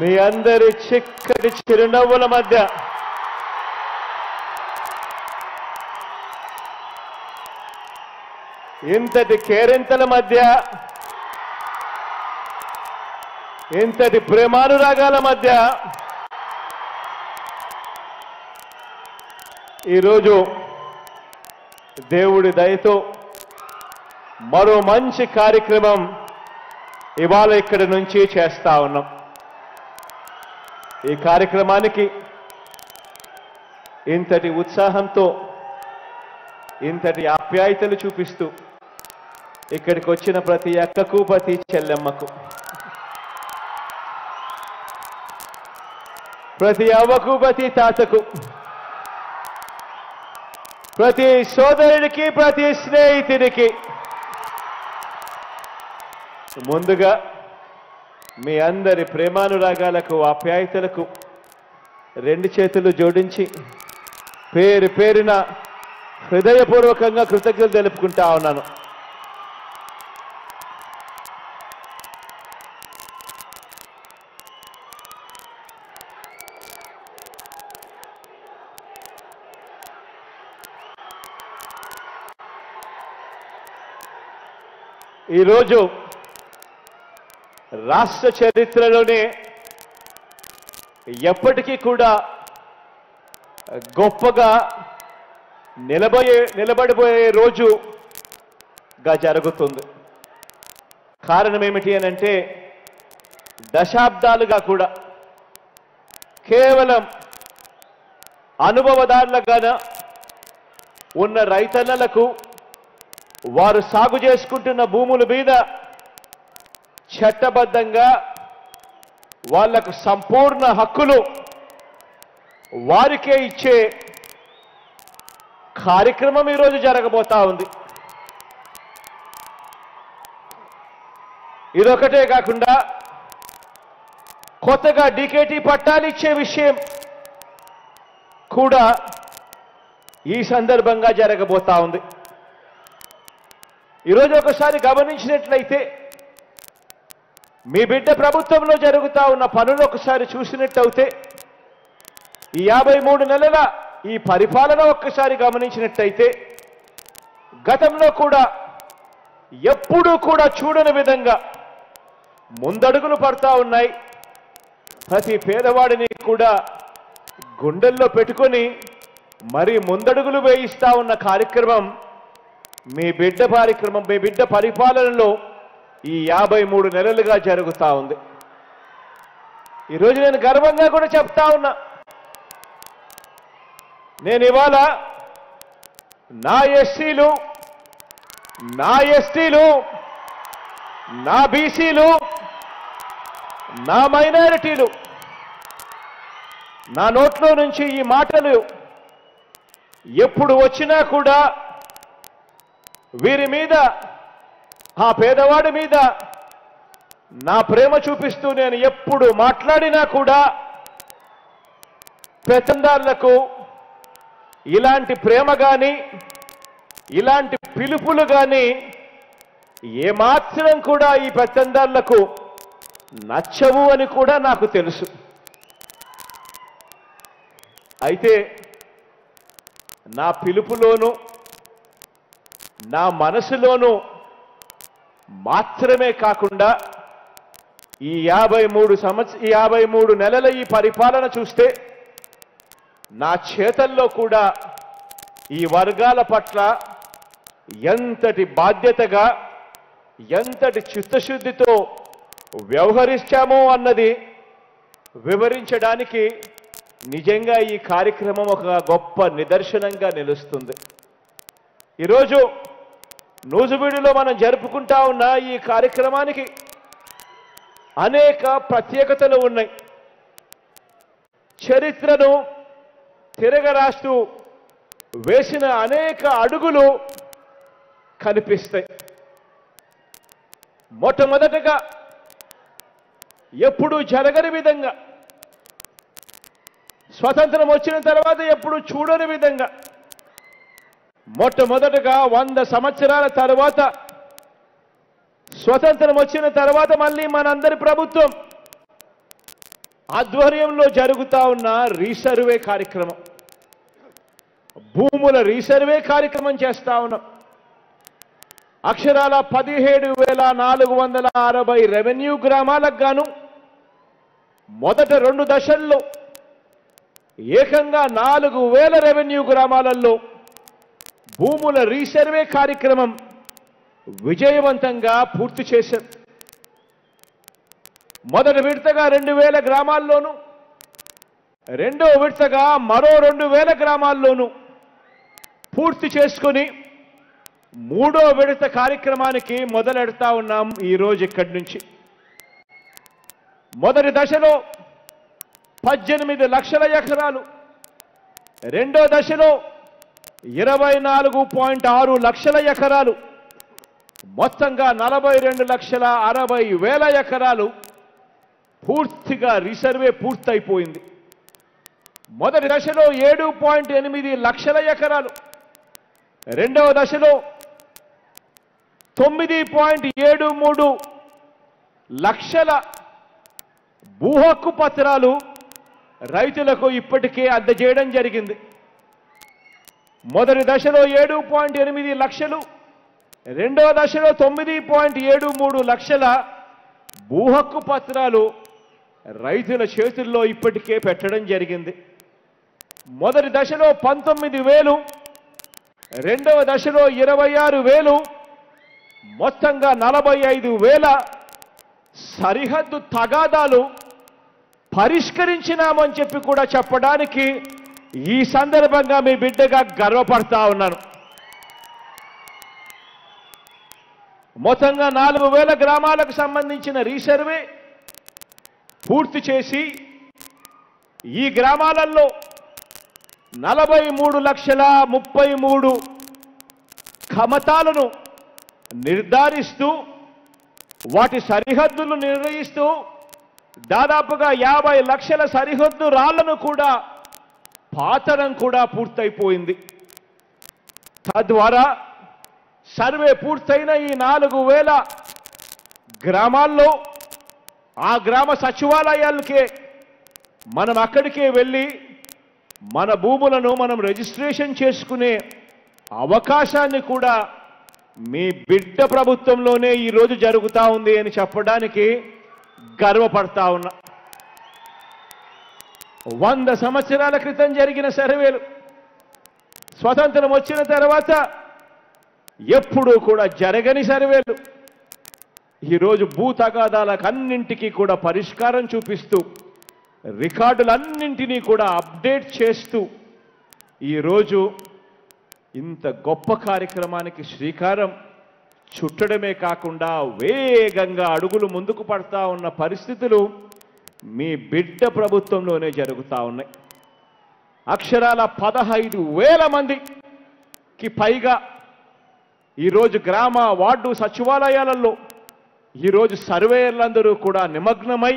మీ అందరి చిక్కటి చిరునవ్వుల మధ్య ఇంతటి కేరింతల మధ్య ఇంతటి ప్రేమానురాగాల మధ్య ఈ రోజు దేవుడి దయతో మరో మంచి కార్యక్రమం ఇవాళ ఇక్కడ నుంచి చేస్తా ఉన్నాం। ఈ కార్యక్రమానికి ఇంతటి ఉత్సాహంతో ఇంతటి ఆప్యాయతలు చూపిస్తూ ఇక్కడికి వచ్చిన ప్రతి అక్కకు ప్రతి చెల్లెమ్మకు ప్రతి అవ్వకు ప్రతి తాతకు ప్రతి సోదరుడికి ప్రతి స్నేహితుడికి ముందుగా మీ అందరి ప్రేమానురాగాలకు ఆప్యాయతలకు రెండు చేతులు జోడించి పేరు పేరున హృదయపూర్వకంగా కృతజ్ఞతలు తెలుపుకుంటా ఉన్నాను। ఈ రోజు రాష్ట్ర చరిత్రలోనే ఎప్పటికీ కూడా గొప్పగా నిలబడిపోయే రోజుగా జరుగుతుంది। కారణం ఏమిటి అని అంటే దశాబ్దాలుగా కూడా కేవలం అనుభవదారులుగా ఉన్న రైతన్నలకు వారు సాగు చేసుకుంటున్న భూముల మీద చట్టబద్ధంగా వాళ్ళకు సంపూర్ణ హక్కులు వారికే ఇచ్చే కార్యక్రమం ఈ రోజు జరగబోతా ఉంది। ఇదొకటే కాకుండా కొత్తగా డీకేటీ పట్టాలు ఇచ్చే విషయం కూడా ఈ సందర్భంగా జరగబోతా ఉంది। ఈ రోజు ఒకసారి గమనించినట్లయితే మీ బిడ్డ ప్రభుత్వంలో జరుగుతా ఉన్న పనులు ఒకసారి చూసినట్లయితే ఈ 53 నెలల ఈ పరిపాలన ఒక్కసారి గమనించినట్లయితే గతంలో కూడా ఎప్పుడూ కూడా చూడని విధంగా ముందడుగులు పడతా ఉన్నాయి। ప్రతి పేదవాడిని కూడా గుండెల్లో పెట్టుకొని మరి ముందడుగులు వేయిస్తా ఉన్న కార్యక్రమం మీ బిడ్డ పరిపాలనలో ఈ 53 నెలలుగా జరుగుతా ఉంది। ఈరోజు నేను గర్వంగా కూడా చెప్తా ఉన్నా, నేను ఇవాళ నా ఎస్సీలు నా బీసీలు నా మైనారిటీలు నా నోట్లో నుంచి ఈ మాటలు ఎప్పుడు వచ్చినా కూడా వీరి మీద ఆ పేదవాడి మీద నా ప్రేమ చూపిస్తూ నేను ఎప్పుడు మాట్లాడినా కూడా పెత్తందారులకు ఇలాంటి ప్రేమ కానీ ఇలాంటి పిలుపులు కానీ ఏమాత్రం కూడా ఈ పెత్తందారులకు నచ్చవు అని కూడా నాకు తెలుసు। అయితే నా పిలుపులోనూ నా మనసులోనూ మాత్రమే కాకుండా ఈ 53 నెలల ఈ పరిపాలన చూస్తే నా చేతల్లో కూడా ఈ వర్గాల పట్ల ఎంతటి బాధ్యతగా ఎంతటి చిత్తశుద్ధితో వ్యవహరిస్తామో అన్నది వివరించడానికి నిజంగా ఈ కార్యక్రమం ఒక గొప్ప నిదర్శనంగా నిలుస్తుంది। ఈరోజు నూజివీడులో మనం జరుపుకుంటా ఉన్న ఈ కార్యక్రమానికి అనేక ప్రత్యేకతలు ఉన్నాయి। చరిత్రను తిరగరాస్తూ వేసిన అనేక అడుగులు కనిపిస్తాయి। మొట్టమొదటగా ఎప్పుడూ జరగని విధంగా స్వతంత్రం వచ్చిన తర్వాత ఎప్పుడూ చూడని విధంగా మొట్టమొదటగా 100 సంవత్సరాల తర్వాత స్వతంత్రం వచ్చిన తర్వాత మళ్ళీ మనందరి ప్రభుత్వం ఆధ్వర్యంలో జరుగుతా ఉన్న రీసర్వే కార్యక్రమం భూముల రీసర్వే కార్యక్రమం చేస్తా ఉన్నాం అక్షరాల 17460 రెవెన్యూ గ్రామాలకు గాను మొదట 2 దశల్లో ఏకంగా 4000 రెవెన్యూ గ్రామాలలో భూముల రీసర్వే కార్యక్రమం విజయవంతంగా పూర్తి చేశారు మొదటి విడతగా 2000 గ్రామాల్లోను రెండో విడతగా మరో 2000 గ్రామాల్లోను పూర్తి చేసుకొని మూడో విడత కార్యక్రమానికి మొదలెడతా ఉన్నాం ఈ రోజు ఇక్కడి నుంచి మొదటి దశలో 18 లక్షల ఎకరాలు రెండో దశలో 24.6 లక్షల ఎకరాలు మొత్తంగా 42,60,000 ఎకరాలు పూర్తిగా రీసర్వే పూర్తయిపోయింది మొదటి దశలో 7.8 లక్షల ఎకరాలు రెండో దశలో 9.73 లక్షల భూహక్కు పత్రాలు రైతులకు ఇప్పటికే అందజేయడం జరిగింది మొదటి దశలో 7.8 లక్షలు రెండో దశలో 9.73 లక్షల భూహక్కు పత్రాలు రైతుల చేతుల్లో ఇప్పటికే పెట్టడం జరిగింది మొదటి దశలో 19,000 రెండవ దశలో 26,000 మొత్తంగా 45,000 సరిహద్దు తగాదాలు పరిష్కరించినామని చెప్పి కూడా చెప్పడానికి ఈ సందర్భంగా మీ బిడ్డగా గర్వపడతా ఉన్నాను మొత్తంగా 4000 గ్రామాలకు సంబంధించిన రీసర్వే పూర్తి చేసి ఈ గ్రామాలలో 43,33,000 ఖమతాలను నిర్ధారిస్తూ వాటి సరిహద్దులు నిర్ణయిస్తూ దాదాపుగా 50 లక్షల సరిహద్దు రాళ్లను కూడా పాతడం కూడా పూర్తయిపోయింది తద్వారా సర్వే పూర్తయిన ఈ 4000 గ్రామాల్లో ఆ గ్రామ సచివాలయాలకే మనం అక్కడికే వెళ్ళి మన భూములను మనం రిజిస్ట్రేషన్ చేసుకునే అవకాశాన్ని కూడా మీ బిడ్డ ప్రభుత్వంలోనే ఈ రోజు జరుగుతా ఉంది అని చెప్పడానికి గర్వపడతా ఉన్నా 100 సంవత్సరాల క్రితం జరిగిన సర్వేలు స్వతంత్రం వచ్చిన తర్వాత ఎప్పుడూ కూడా జరగని సర్వేలు ఈరోజు భూ తగాదాలకు అన్నింటికీ కూడా పరిష్కారం చూపిస్తూ రికార్డులన్నింటినీ కూడా అప్డేట్ చేస్తూ ఈరోజు ఇంత గొప్ప కార్యక్రమానికి శ్రీకారం చుట్టడమే కాకుండా వేగంగా అడుగులు ముందుకు పడతా ఉన్న పరిస్థితులు మీ బిడ్డ ప్రభుత్వంలోనే జరుగుతూ ఉన్నాయి అక్షరాల 15,000 మందికి పైగా ఈరోజు గ్రామ వార్డు సచివాలయాలలో ఈరోజు సర్వేయర్లందరూ కూడా నిమగ్నమై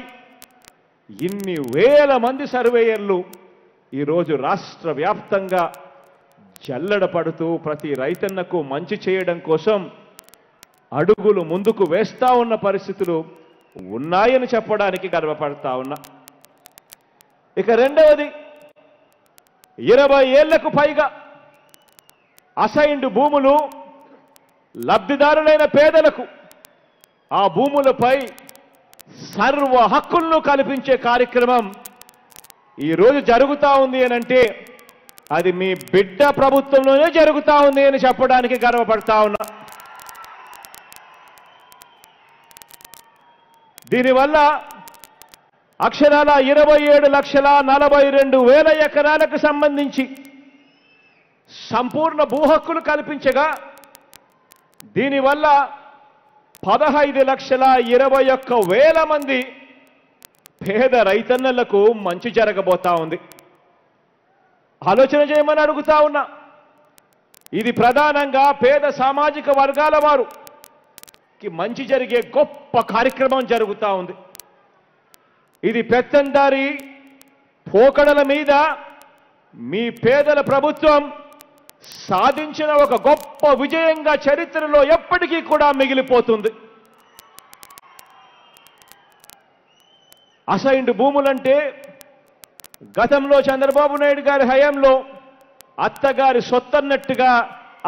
ఇన్ని వేల మంది సర్వేయర్లు ఈరోజు రాష్ట్ర వ్యాప్తంగా జల్లడపడుతూ ప్రతి రైతన్నకు మంచి చేయడం కోసం అడుగులు ముందుకు వేస్తూ ఉన్న పరిస్థితులు ఉన్నాయని చెప్పడానికి గర్వపడతా ఉన్నా ఇక రెండవది 20 ఏళ్లకు పైగా అసైన్డ్ భూములు లబ్ధిదారులైన పేదలకు ఆ భూములపై సర్వ హక్కులను కల్పించే కార్యక్రమం ఈరోజు జరుగుతూ ఉంది అని అంటే అది మీ బిడ్డ ప్రభుత్వంలోనే జరుగుతూ ఉంది అని చెప్పడానికి గర్వపడతా ఉన్నా దీనివల్ల అక్షరాల 27,42,000 ఎకరాలకు సంబంధించి సంపూర్ణ భూహక్కులు కల్పించగా దీనివల్ల 15,21,000 మంది పేద రైతన్నలకు మంచి జరగబోతా ఉంది ఆలోచన చేయమని అడుగుతా ఉన్నా ఇది ప్రధానంగా పేద సామాజిక వర్గాల వారికి మంచి జరిగే గొప్ప కార్యక్రమం జరుగుతూ ఉంది ఇది పెత్తందారి పోకడల మీద మీ పేదల ప్రభుత్వం సాధించిన ఒక గొప్ప విజయంగా చరిత్రలో ఎప్పటికీ కూడా మిగిలిపోతుంది అసైన్డ్ భూములంటే గతంలో చంద్రబాబు నాయుడు గారి హయాంలో అత్తగారి సొత్తన్నట్టుగా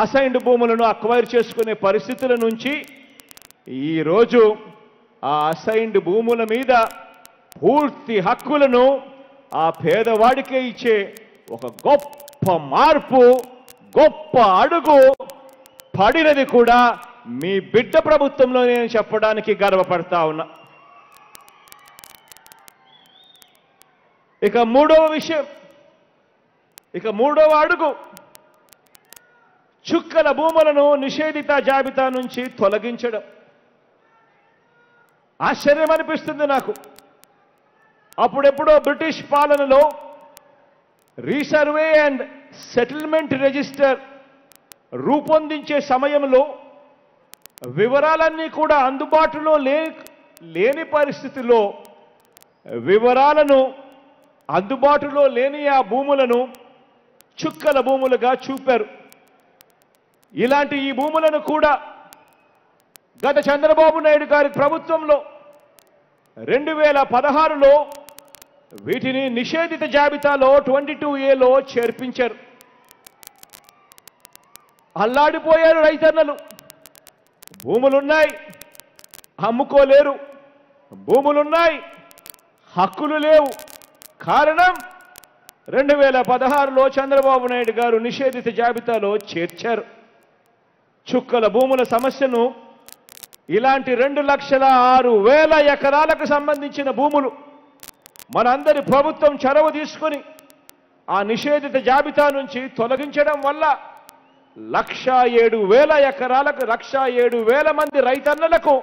అసైన్డ్ భూములను అక్వైర్ చేసుకునే పరిస్థితుల నుంచి ఈ రోజు ఆ అసైన్డ్ భూముల మీద పూర్తి హక్కులను ఆ పేదవాడికే ఇచ్చే ఒక గొప్ప మార్పు గొప్ప అడుగు పడినది కూడా మీ బిడ్డ ప్రభుత్వంలో నేను చెప్పడానికి గర్వపడతా ఉన్నా ఇక మూడవ విషయం ఇక మూడవ అడుగు చుక్కల భూములను నిషేధిత జాబితా నుంచి తొలగించడం ఆశ్చర్యం అనిపిస్తుంది నాకు అప్పుడెప్పుడో బ్రిటిష్ పాలనలో రీసర్వే అండ్ సెటిల్మెంట్ రిజిస్టర్ రూపొందించే సమయంలో వివరాలన్నీ కూడా అందుబాటులో లేని పరిస్థితిలో వివరాలను అందుబాటులో లేని ఆ భూములను చుక్కల భూములుగా చూపారు ఇలాంటి ఈ భూములను కూడా గత చంద్రబాబు నాయుడు గారి ప్రభుత్వంలో 2016లో వీటిని నిషేధిత జాబితాలో 22A లో చేర్పించారు అల్లాడిపోయారు రైతన్నలు భూములున్నాయి అమ్ముకోలేరు భూములున్నాయి హక్కులు లేవు కారణం 2016లో చంద్రబాబు నాయుడు గారు నిషేధిత జాబితాలో చేర్చారు చుక్కల భూముల సమస్యను ఇలాంటి 2,06,000 ఎకరాలకు సంబంధించిన భూములు మనందరి ప్రభుత్వం చొరవ తీసుకొని ఆ నిషేధిత జాబితా నుంచి తొలగించడం వల్ల 1,07,000 ఎకరాలకు 1,07,000 మంది రైతన్నలకు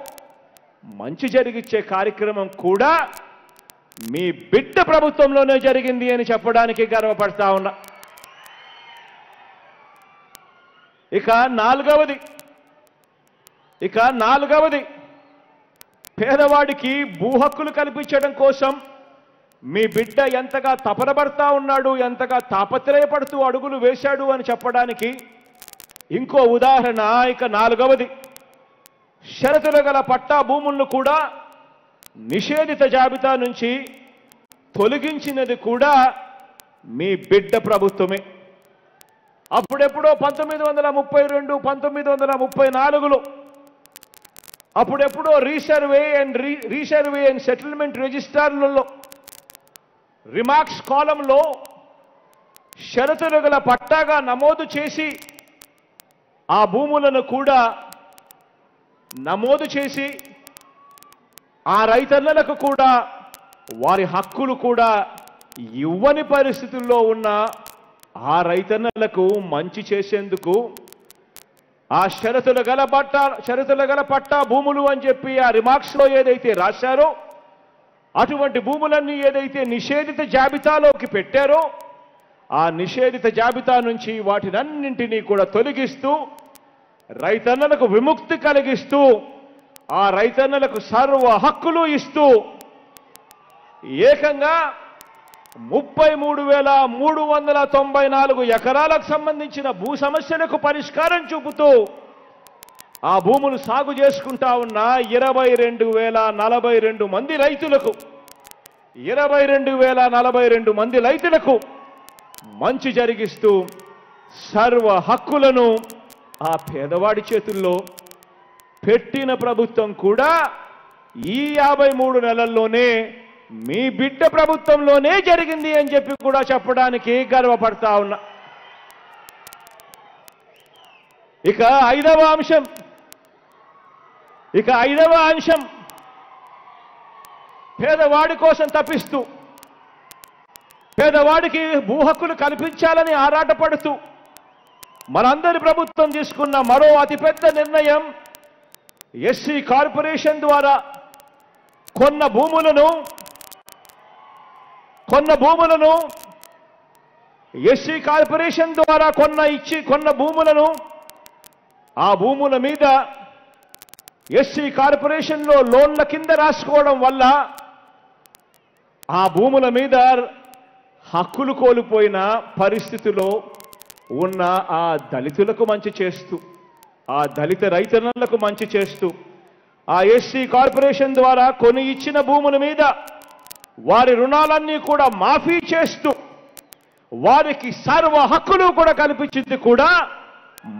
మంచి జరిగిచ్చే కార్యక్రమం కూడా మీ బిడ్డ ప్రభుత్వంలోనే జరిగింది అని చెప్పడానికి గర్వపడతా ఉన్నా ఇక నాలుగవది పేదవాడికి భూ హక్కులు కల్పించడం కోసం మీ బిడ్డ ఎంతగా తపనబడతా ఉన్నాడు ఎంతగా తాపత్రయపడుతూ అడుగులు వేశాడు అని చెప్పడానికి ఇంకో ఉదాహరణ ఇక నాలుగవది షరతులు గల పట్టా భూములను కూడా నిషేధిత జాబితా నుంచి తొలగించినది కూడా మీ బిడ్డ ప్రభుత్వమే అప్పుడెప్పుడో 1932 1934లో అప్పుడెప్పుడో రీసర్వే అండ్ సెటిల్మెంట్ రిజిస్టర్లలో రిమార్క్స్ కాలంలో షరతులు గల పట్టాగా నమోదు చేసి ఆ భూములను కూడా నమోదు చేసి ఆ రైతన్నలకు కూడా వారి హక్కులు కూడా ఇవ్వని పరిస్థితుల్లో ఉన్న ఆ రైతన్నలకు మంచి చేసేందుకు ఆ షరతుల గల పట్టా భూములు అని చెప్పి ఆ రిమార్క్స్లో ఏదైతే రాశారో అటువంటి భూములన్నీ ఏదైతే నిషేధిత జాబితాలోకి పెట్టారో ఆ నిషేధిత జాబితా నుంచి వాటినన్నింటినీ కూడా తొలగిస్తూ రైతన్నలకు విముక్తి కలిగిస్తూ ఆ రైతన్నలకు సర్వ హక్కులు ఇస్తూ ఏకంగా 33,394 ఎకరాలకు సంబంధించిన భూ సమస్యలకు పరిష్కారం చూపుతూ ఆ భూములు సాగు చేసుకుంటా ఉన్న 22,042 మంది రైతులకు 22,042 మంది రైతులకు మంచి జరిగిస్తూ సర్వ హక్కులను ఆ పేదవాడి చేతుల్లో పెట్టిన ప్రభుత్వం కూడా ఈ 53 నెలల్లోనే మీ బిడ్డ ప్రభుత్వంలోనే జరిగింది అని చెప్పి కూడా చెప్పడానికి గర్వపడతా ఉన్నా ఇక ఐదవ అంశం పేదవాడి కోసం తపిస్తూ పేదవాడికి భూ హక్కులు కల్పించాలని ఆరాటపడుతూ మనందరి ప్రభుత్వం తీసుకున్న మరో అతిపెద్ద నిర్ణయం ఎస్సీ కార్పొరేషన్ ద్వారా కొన్న భూములను ఎస్సీ కార్పొరేషన్ ద్వారా కొన్న భూములను ఆ భూముల మీద ఎస్సీ కార్పొరేషన్లో లోన్ల కింద రాసుకోవడం వల్ల ఆ భూముల మీద హక్కులు కోల్పోయిన పరిస్థితిలో ఉన్న ఆ దళితులకు మంచి చేస్తూ ఆ దళిత రైతన్నలకు మంచి చేస్తూ ఆ ఎస్సీ కార్పొరేషన్ ద్వారా కొని ఇచ్చిన భూముల మీద వారి రుణాలన్నీ కూడా మాఫీ చేస్తూ వారికి సర్వ హక్కులు కూడా కల్పించింది కూడా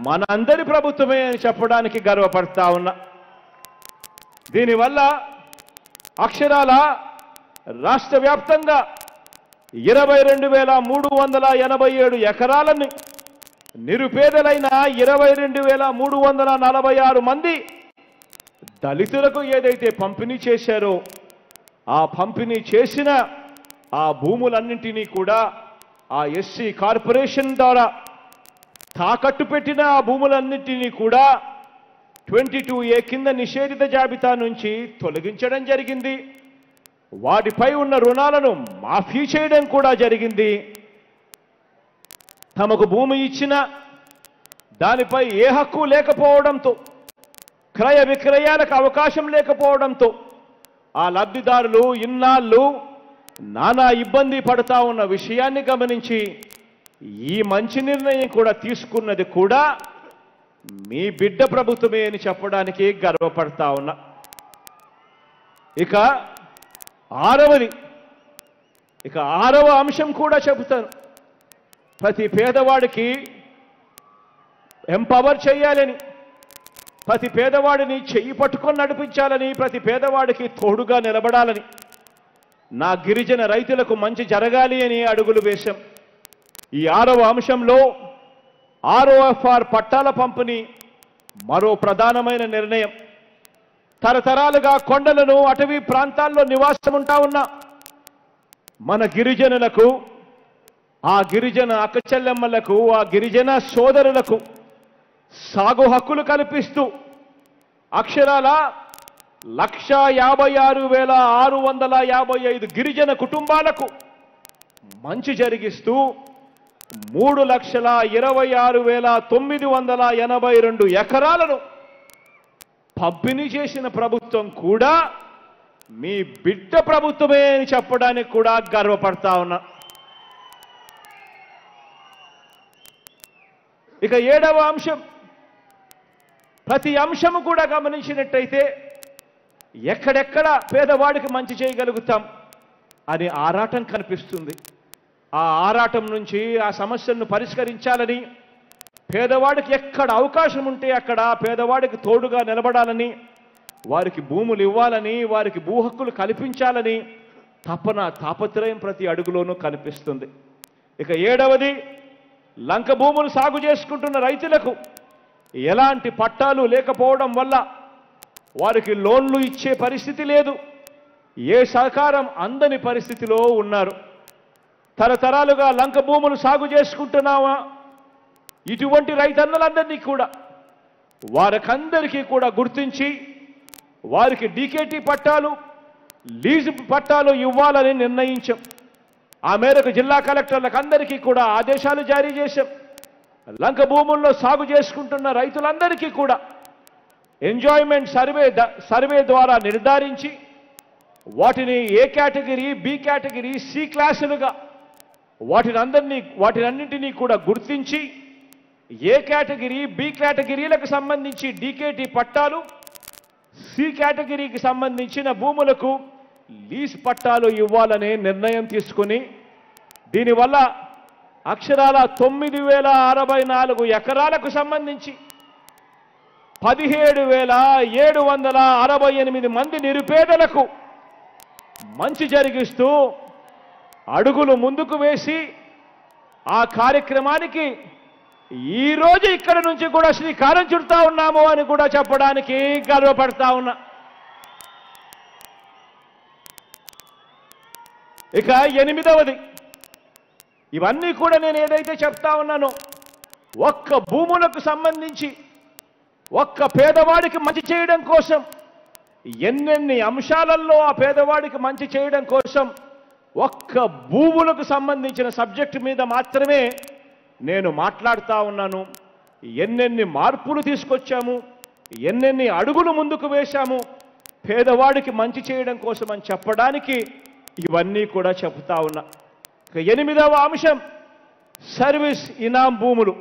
మనందరి ప్రభుత్వమే అని చెప్పడానికి గర్వపడతా ఉన్నా। దీనివల్ల అక్షరాల రాష్ట్ర వ్యాప్తంగా 22,387 ఎకరాలను నిరుపేదలైన 22,346 మంది దళితులకు ఏదైతే పంపిణీ చేశారో ఆ పంపిణీ చేసిన ఆ భూములన్నింటినీ కూడా ఆ ఎస్సీ కార్పొరేషన్ ద్వారా తాకట్టు పెట్టిన ఆ భూములన్నింటినీ కూడా 22A కింద నిషేధిత జాబితా నుంచి తొలగించడం జరిగింది। వాటిపై ఉన్న రుణాలను మాఫీ చేయడం కూడా జరిగింది। తమకు భూమి ఇచ్చిన దానిపై ఏ హక్కు లేకపోవడంతో క్రయ విక్రయాలకు అవకాశం లేకపోవడంతో ఆ లబ్ధిదారులు ఇన్నాళ్ళు నానా ఇబ్బంది పడతా ఉన్న విషయాన్ని గమనించి ఈ మంచి నిర్ణయం కూడా తీసుకున్నది కూడా మీ బిడ్డ ప్రభుత్వమే అని చెప్పడానికి గర్వపడతా ఉన్నా। ఇక ఆరవ అంశం కూడా చెబుతాను। ప్రతి పేదవాడికి ఎంపవర్ చేయాలని, ప్రతి పేదవాడిని చెయ్యి పట్టుకొని నడిపించాలని, ప్రతి పేదవాడికి తోడుగా నిలబడాలని, నా గిరిజన రైతులకు మంచి జరగాలి అని అడుగులు వేశాం। ఈ 6వ అంశంలో ROFR పట్టాల పంపిణీ మరో ప్రధానమైన నిర్ణయం। తరతరాలుగా కొండలను అటవీ ప్రాంతాల్లో నివాసం ఉంటా ఉన్న మన గిరిజనులకు, ఆ గిరిజన అక్కచెల్లెమ్మలకు, ఆ గిరిజన సోదరులకు సాగు హక్కులు కల్పిస్తూ అక్షరాల 1,56,655 గిరిజన కుటుంబాలకు మంచి జరిగిస్తూ 3,26,982 ఎకరాలను పంపిణీ చేసిన ప్రభుత్వం కూడా మీ బిడ్డ ప్రభుత్వమే అని చెప్పడానికి కూడా గర్వపడతా ఉన్నా। ఇక 7వ అంశం, ప్రతి అంశము కూడా గమనించినట్టయితే ఎక్కడెక్కడ పేదవాడికి మంచి చేయగలుగుతాం అని ఆరాటం కనిపిస్తుంది। ఆ ఆరాటం నుంచి ఆ సమస్యలను పరిష్కరించాలని, పేదవాడికి ఎక్కడ అవకాశం ఉంటే అక్కడ పేదవాడికి తోడుగా నిలబడాలని, వారికి భూములు ఇవ్వాలని, వారికి భూ హక్కులు కల్పించాలని తపన తాపత్రయం ప్రతి అడుగులోనూ కనిపిస్తుంది। ఇక 7వది, లంక భూములు సాగు చేసుకుంటున్న రైతులకు ఎలాంటి పట్టాలు లేకపోవడం వల్ల వారికి లోన్లు ఇచ్చే పరిస్థితి లేదు, ఏ సహకారం అందని పరిస్థితిలో ఉన్నారు। తరతరాలుగా లంక భూములు సాగు చేసుకుంటున్నామా ఇటువంటి రైతన్నలందరినీ కూడా వారికందరికీ కూడా గుర్తించి వారికి డీకేటీ పట్టాలు, లీజు పట్టాలు ఇవ్వాలని నిర్ణయించాం। ఆ మేరకు జిల్లా కలెక్టర్లకు అందరికీ కూడా ఆదేశాలు జారీ చేశాం। లంక భూముల్లో సాగు చేసుకుంటున్న రైతులందరికీ కూడా ఎంజాయ్మెంట్ సర్వే ద్వారా నిర్ధారించి వాటిని A category, B category, C క్లాసులుగా వాటినన్నింటినీ కూడా గుర్తించి ఏ కేటగిరీ, బి కేటగిరీలకు సంబంధించి డీకేటీ పట్టాలు, సి కేటగిరీకి సంబంధించిన భూములకు లీజ్ పట్టాలు ఇవ్వాలనే నిర్ణయం తీసుకుని దీనివల్ల అక్షరాల 9,064 ఎకరాలకు సంబంధించి 17,768 మంది నిరుపేదలకు మంచి జరిగిస్తూ అడుగులు ముందుకు వేసి ఆ కార్యక్రమానికి ఈరోజు ఇక్కడ నుంచి కూడా శ్రీకారం చుడతా ఉన్నాము అని కూడా చెప్పడానికి గర్వపడతా ఉన్నా। ఇక 8వది, ఇవన్నీ కూడా నేను ఏదైతే చెప్తా ఉన్నానో ఒక్క భూములకు సంబంధించి ఒక్క పేదవాడికి మంచి చేయడం కోసం ఎన్నెన్ని అంశాలలో ఆ పేదవాడికి మంచి చేయడం కోసం ఒక్క భూములకు సంబంధించిన సబ్జెక్టు మీద మాత్రమే నేను మాట్లాడుతా ఉన్నాను। ఎన్నెన్ని మార్పులు తీసుకొచ్చాము, ఎన్నెన్ని అడుగులు ముందుకు వేశాము పేదవాడికి మంచి చేయడం కోసం అని చెప్పడానికి ఇవన్నీ కూడా చెబుతా ఉన్నా। 8వ అంశం, సర్వీస్ ఇనాం భూములు।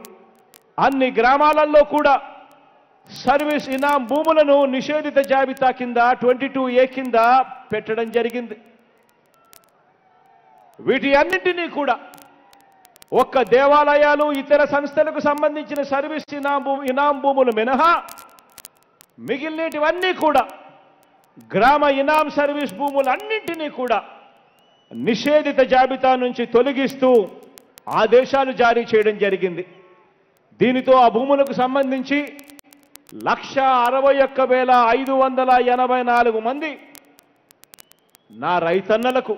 అన్ని గ్రామాలలో కూడా సర్వీస్ ఇనాం భూములను నిషేధిత జాబితా కింద 22A కింద పెట్టడం జరిగింది। వీటన్నిటిని కూడా ఒక్క దేవాలయాలు ఇతర సంస్థలకు సంబంధించిన సర్వీస్ ఇనాం భూములు మినహా మిగిలినటివన్నీ కూడా గ్రామ ఇనాం సర్వీస్ భూములన్నిటిని కూడా నిషేధిత జాబితా నుంచి తొలగిస్తూ ఆదేశాలు జారీ చేయడం జరిగింది। దీనితో ఆ భూములకు సంబంధించి 161,584 మంది నా రైతన్నలకు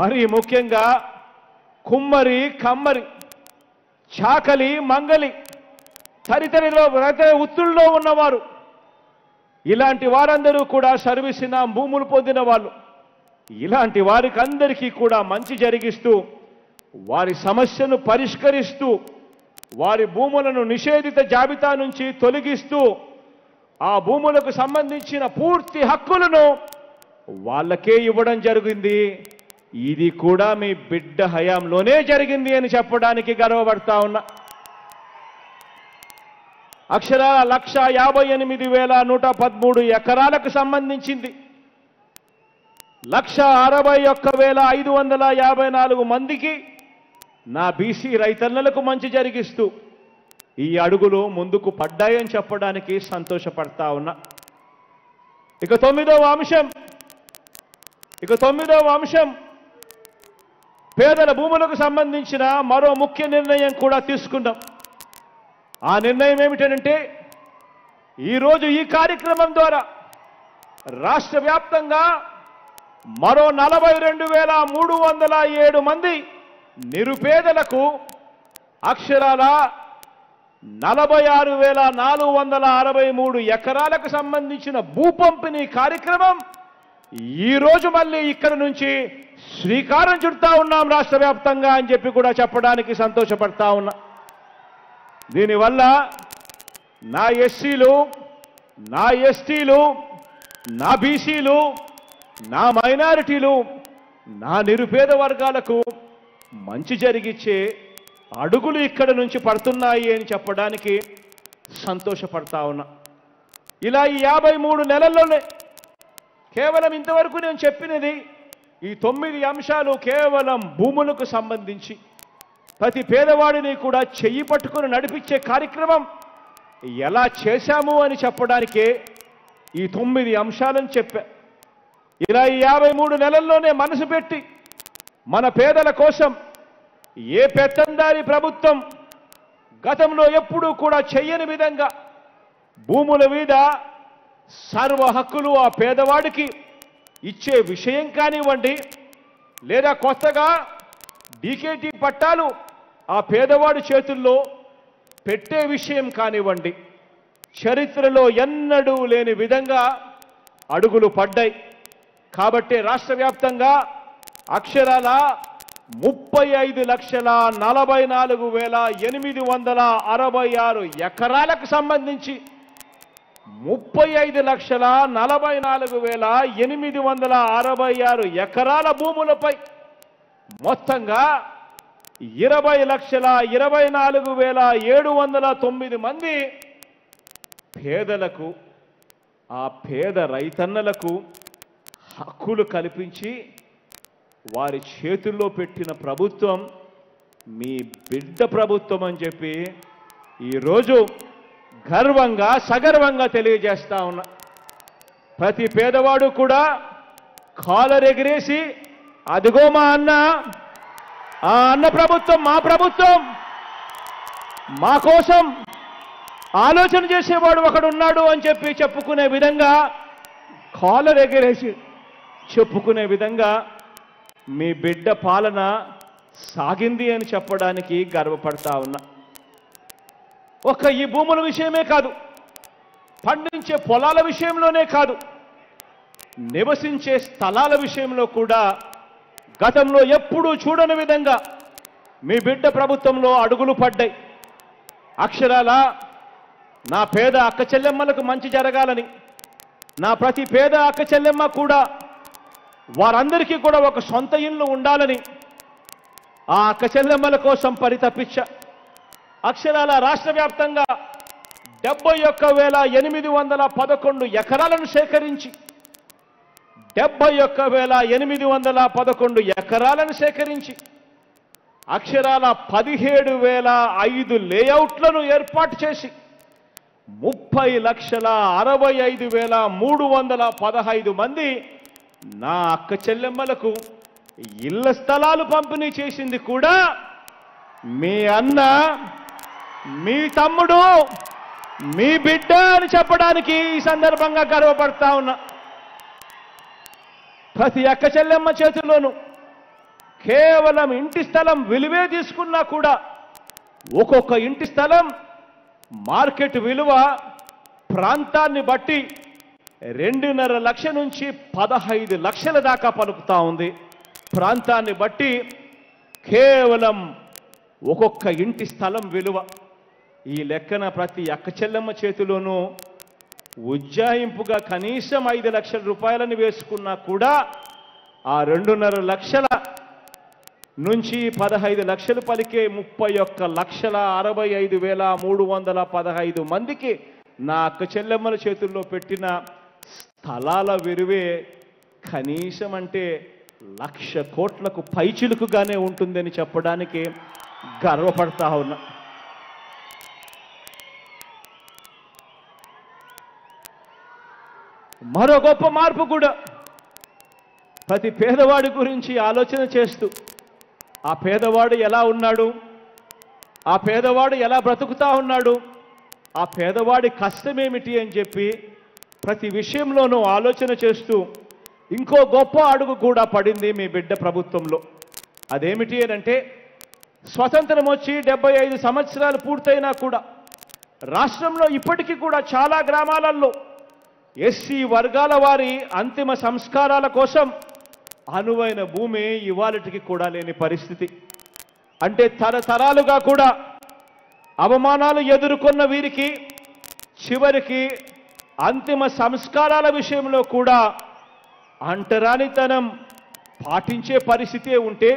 మరి ముఖ్యంగా కుమ్మరి కమ్మరి చాకలి మంగలి తరితరిలో రైతు ఉత్తుల్లో ఉన్నవారు ఇలాంటి వారందరూ కూడా సర్వీస్ ఇనాం భూములు పొందిన వాళ్ళు ఇలాంటి వారికి అందరికీ కూడా మంచి జరిగిస్తూ వారి సమస్యను పరిష్కరిస్తూ వారి భూములను నిషేధిత జాబితా నుంచి తొలగిస్తూ ఆ భూములకు సంబంధించిన పూర్తి హక్కులను వాళ్ళకే ఇవ్వడం జరిగింది। ఇది కూడా మీ బిడ్డ హయాంలోనే జరిగింది అని చెప్పడానికి గర్వపడతా ఉన్నా। అక్షరాల 158,113 ఎకరాలకు సంబంధించింది 161,554 మందికి నా బీసీ రైతన్నలకు మంచి జరిగిస్తూ ఈ అడుగులు ముందుకు పడ్డాయని చెప్పడానికి సంతోషపడతా ఉన్నా। ఇక 9వ అంశం పేదల భూములకు సంబంధించిన మరో ముఖ్య నిర్ణయం కూడా తీసుకున్నాం। ఆ నిర్ణయం ఏమిటంటే ఈ రోజు ఈ కార్యక్రమం ద్వారా రాష్ట్ర వ్యాప్తంగా మరో 42,307 మంది నిరుపేదలకు అక్షరాల 46,463 ఎకరాలకు సంబంధించిన భూ పంపిణీ కార్యక్రమం ఈ రోజు మళ్ళీ ఇక్కడ నుంచి శ్రీకారం చుడతా ఉన్నాం రాష్ట్ర వ్యాప్తంగా అని చెప్పి కూడా చెప్పడానికి సంతోషపడతా ఉన్నా। దీనివల్ల నా ఎస్సీలు నా ఎస్టీలు నా బీసీలు నా మైనారిటీలు నా నిరుపేద వర్గాలకు మంచి జరిగిచ్చే అడుగులు ఇక్కడ నుంచి పడుతున్నాయి అని చెప్పడానికి సంతోషపడతా ఉన్నా। ఇలా ఈ 53 నెలల్లోనే కేవలం ఇంతవరకు నేను చెప్పినది ఈ 9 అంశాలు కేవలం భూములకు సంబంధించి ప్రతి పేదవాడిని కూడా చెయ్యి పట్టుకొని నడిపించే కార్యక్రమం ఎలా చేశాము అని చెప్పడానికే ఈ 9 అంశాలను చెప్పా। ఇలా ఈ 53 నెలల్లోనే మనసు పెట్టి మన పేదల కోసం ఏ పెత్తందారి ప్రభుత్వం గతంలో ఎప్పుడూ కూడా చెయ్యని విధంగా భూముల మీద సర్వ హక్కులు ఆ పేదవాడికి ఇచ్చే విషయం కానివ్వండి లేదా కొత్తగా డీకేటీ పట్టాలు ఆ పేదవాడి చేతుల్లో పెట్టే విషయం కానివ్వండి చరిత్రలో ఎన్నడూ లేని విధంగా అడుగులు పడ్డాయి। కాబట్టి రాష్ట్ర వ్యాప్తంగా అక్షరాల 35,44,866 ఎకరాలకు సంబంధించి 35,44,866 ఎకరాల భూములపై మొత్తంగా 20,24,709 మంది పేదలకు ఆ పేద రైతన్నలకు హక్కులు కల్పించి వారి చేతుల్లో పెట్టిన ప్రభుత్వం మీ బిడ్డ ప్రభుత్వం అని చెప్పి ఈరోజు గర్వంగా సగర్వంగా తెలియజేస్తా ఉన్నా। ప్రతి పేదవాడు కూడా కాలర్ ఎగిరేసి అదిగో మా అన్న ఆ అన్న ప్రభుత్వం మా ప్రభుత్వం మా కోసం ఆలోచన చేసేవాడు ఒకడు ఉన్నాడు అని చెప్పి చెప్పుకునే విధంగా కాలర్ ఎగిరేసి చెప్పుకునే విధంగా మీ బిడ్డ పాలన సాగింది అని చెప్పడానికి గర్వపడతా ఉన్నా। ఒక్క ఈ భూముల విషయమే కాదు పండించే పొలాల విషయంలోనే కాదు నివసించే స్థలాల విషయంలో కూడా గతంలో ఎప్పుడూ చూడని విధంగా మీ బిడ్డ ప్రభుత్వంలో అడుగులు పడ్డాయి। అక్షరాల నా పేద అక్క చెల్లెమ్మలకు మంచి జరగాలని నా ప్రతి పేద అక్క చెల్లెమ్మ కూడా వారందరికీ కూడా ఒక సొంత ఇల్లు ఉండాలని ఆ అక్క చెల్లెమ్మల కోసం పరితపించా। అక్షరాల రాష్ట్ర వ్యాప్తంగా 71,811 ఎకరాలను సేకరించి 71,811 ఎకరాలను సేకరించి అక్షరాల 17,005 లేఅవుట్లను ఏర్పాటు చేసి 30,65,315 మంది నా అక్క చెల్లెమ్మలకు ఇళ్ల స్థలాలు పంపిణీ చేసింది కూడా మీ అన్న మీ తమ్ముడు మీ బిడ్డ అని చెప్పడానికి ఈ సందర్భంగా గర్వపడతా ఉన్నా। ప్రతి అక్క చెల్లెమ్మ చేతుల్లోనూ కేవలం ఇంటి స్థలం విలువే తీసుకున్నా కూడా ఒక్కొక్క ఇంటి స్థలం మార్కెట్ విలువ ప్రాంతాన్ని బట్టి 2.5 లక్షల నుంచి 15 లక్షల దాకా పలుకుతా ఉంది। ప్రాంతాన్ని బట్టి కేవలం ఒక్కొక్క ఇంటి స్థలం విలువ ఈ లెక్కన ప్రతి అక్క చెల్లెమ్మ చేతిలోనూ ఉజ్జాయింపుగా కనీసం 5 లక్షల రూపాయలను వేసుకున్నా కూడా ఆ 2.5 లక్షల నుంచి 15 లక్షలు పలికే 31,65,315 మందికి నా అక్క చెల్లెమ్మల చేతుల్లో పెట్టిన స్థలాల విలువే కనీసం అంటే 1,00,00,00,000 పైచిలుకుగానే ఉంటుందని చెప్పడానికి గర్వపడతా ఉన్నా। మరో గొప్ప మార్పు కూడా ప్రతి పేదవాడి గురించి ఆలోచన చేస్తూ ఆ పేదవాడు ఎలా ఉన్నాడు, ఆ పేదవాడు ఎలా బ్రతుకుతా ఉన్నాడు, ఆ పేదవాడి కష్టమేమిటి అని చెప్పి ప్రతి విషయంలోనూ ఆలోచన చేస్తూ ఇంకో గొప్ప అడుగు కూడా పడింది మీ బిడ్డ ప్రభుత్వంలో। అదేమిటి అంటే స్వతంత్రం వచ్చి 75 సంవత్సరాలు పూర్తయినా కూడా రాష్ట్రంలో ఇప్పటికీ కూడా చాలా గ్రామాలలో ఎస్సీ వర్గాల వారి అంతిమ సంస్కారాల కోసం అనువైన భూమి ఇవాళటికి కూడా లేని పరిస్థితి। అంటే తరతరాలుగా కూడా అవమానాలు ఎదుర్కొన్న వీరికి చివరికి అంతిమ సంస్కారాల విషయంలో కూడా అంటరానితనం పాటించే పరిస్థితే ఉంటే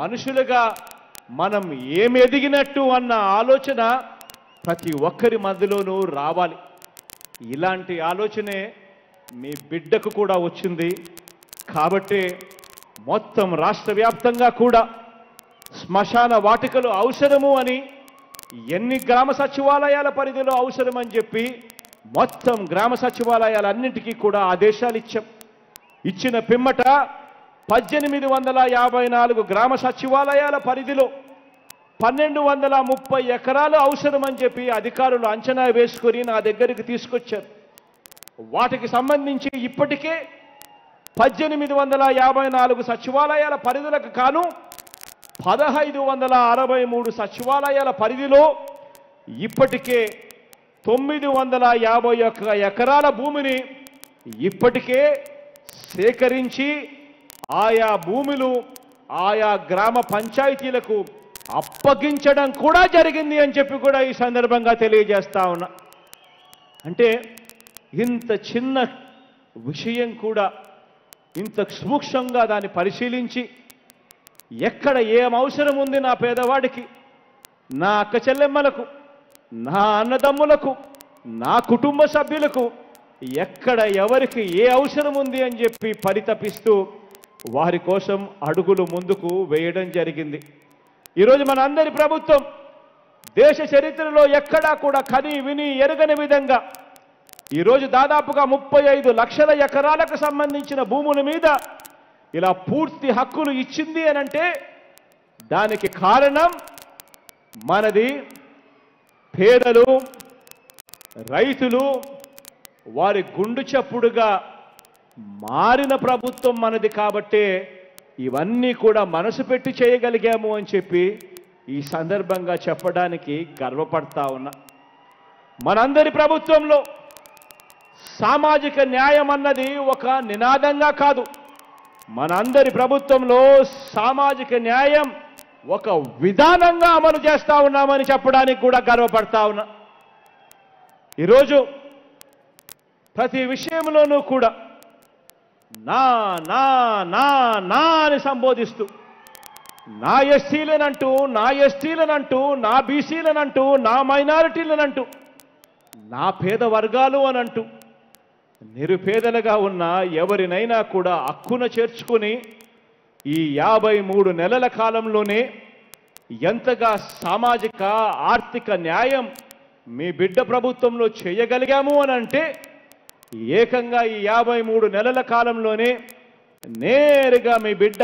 మనుషులుగా మనం ఏమి ఎదిగినట్టు అన్న ఆలోచన ప్రతి ఒక్కరి మధ్యలోనూ రావాలి। ఇలాంటి ఆలోచనే మీ బిడ్డకు కూడా వచ్చింది కాబట్టి మొత్తం రాష్ట్ర వ్యాప్తంగా కూడా శ్మశాన వాటికలు అవసరము అని ఎన్ని గ్రామ సచివాలయాల పరిధిలో అవసరమని చెప్పి మొత్తం గ్రామ సచివాలయాలన్నింటికీ కూడా ఆదేశాలు ఇచ్చాం। ఇచ్చిన పిమ్మట 1,854 గ్రామ సచివాలయాల పరిధిలో 1,230 ఎకరాలు అవసరమని చెప్పి అధికారులు అంచనా వేసుకొని నా దగ్గరికి తీసుకొచ్చారు। వాటికి సంబంధించి ఇప్పటికే 1,854 సచివాలయాల పరిధులకు కాను 1,563 సచివాలయాల పరిధిలో ఇప్పటికే 9,51 ఎకరాల భూమిని ఇప్పటికే సేకరించి ఆయా భూములు ఆయా గ్రామ పంచాయతీలకు అప్పగించడం కూడా జరిగింది అని చెప్పి కూడా ఈ సందర్భంగా తెలియజేస్తా ఉన్నా। అంటే ఇంత చిన్న విషయం కూడా ఇంత సూక్ష్మంగా దాన్ని పరిశీలించి ఎక్కడ ఏం అవసరం ఉంది నా పేదవాడికి, నా అక్క చెల్లెమ్మలకు, నా అన్నదమ్ములకు, నా కుటుంబ సభ్యులకు ఎక్కడ ఎవరికి ఏ అవసరం ఉంది అని చెప్పి పరితపిస్తూ వారి కోసం అడుగులు ముందుకు వేయడం జరిగింది। ఈరోజు మనందరి ప్రభుత్వం దేశ చరిత్రలో ఎక్కడా కూడా కని విని ఎరగని విధంగా ఈరోజు దాదాపుగా 35 లక్షల ఎకరాలకు సంబంధించిన భూముల మీద ఇలా పూర్తి హక్కులు ఇచ్చింది అని అంటే దానికి కారణం మనది పేదలు రైతులు వారి గుండు చప్పుడుగా మారిన ప్రభుత్వం మనది కాబట్టే ఇవన్నీ కూడా మనసు పెట్టి చేయగలిగాము అని చెప్పి ఈ సందర్భంగా చెప్పడానికి గర్వపడతా ఉన్నా। మనందరి ప్రభుత్వంలో సామాజిక న్యాయం అన్నది ఒక నినాదంగా కాదు, మనందరి ప్రభుత్వంలో సామాజిక న్యాయం ఒక విధానంగా అమలు చేస్తా ఉన్నామని చెప్పడానికి కూడా గర్వపడతా ఉన్నా। ఈరోజు ప్రతి విషయంలోనూ కూడా నా నా నా నా అని సంబోధిస్తూ నా ఎస్సీలనంటూ నా ఎస్టీలనంటూ నా బీసీలనంటూ నా మైనారిటీలనంటూ నా పేద వర్గాలు అనంటూ నిరుపేదలుగా ఉన్న ఎవరినైనా కూడా అక్కున చేర్చుకొని ఈ 53 నెలల కాలంలోనే ఎంతగా సామాజిక ఆర్థిక న్యాయం మీ బిడ్డ ప్రభుత్వంలో చేయగలిగాము అని అంటే ఏకంగా ఈ 53 నెలల కాలంలోనే నేరుగా మీ బిడ్డ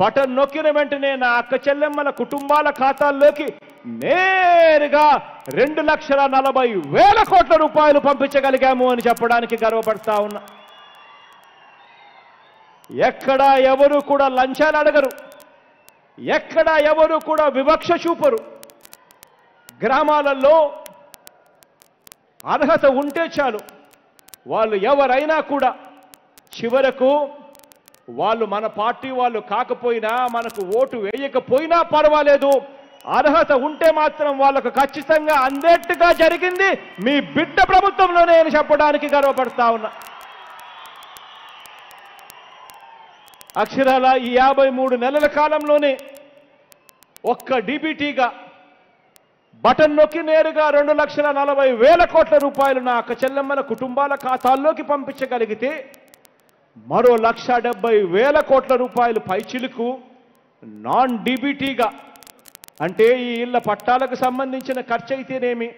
బటన్ నొక్కిన వెంటనే నా అక్క చెల్లెమ్మల కుటుంబాల ఖాతాల్లోకి నేరుగా 2,40,000 కోట్ల రూపాయలు పంపించగలిగాము అని చెప్పడానికి గర్వపడతా ఉన్నా। ఎక్కడ ఎవరు కూడా లంచాలు అడగరు, ఎక్కడ ఎవరు కూడా వివక్ష చూపరు। గ్రామాలలో అర్హత ఉంటే చాలు వాళ్ళు ఎవరైనా కూడా చివరకు వాళ్ళు మన పార్టీ వాళ్ళు కాకపోయినా మనకు ఓటు వేయకపోయినా పర్వాలేదు అర్హత ఉంటే మాత్రం వాళ్ళకు ఖచ్చితంగా అందేట్టుగా జరిగింది మీ బిడ్డ ప్రభుత్వంలోనే అని చెప్పడానికి గర్వపడతా ఉన్నా। అక్షరాల ఈ 53 నెలల కాలంలోనే ఒక్క డిబిటీగా బటన్ నొక్కి నేరుగా 2,40,000 కోట్ల రూపాయలు నా అక్క చెల్లెమ్మల కుటుంబాల ఖాతాల్లోకి పంపించగలిగితే మరో 1,70,000 కోట్ల రూపాయలు పైచిలుకు నాన్ డిబిటీగా అంటే ఈ ఇళ్ల పట్టాలకు సంబంధించిన ఖర్చు అయితేనేమి,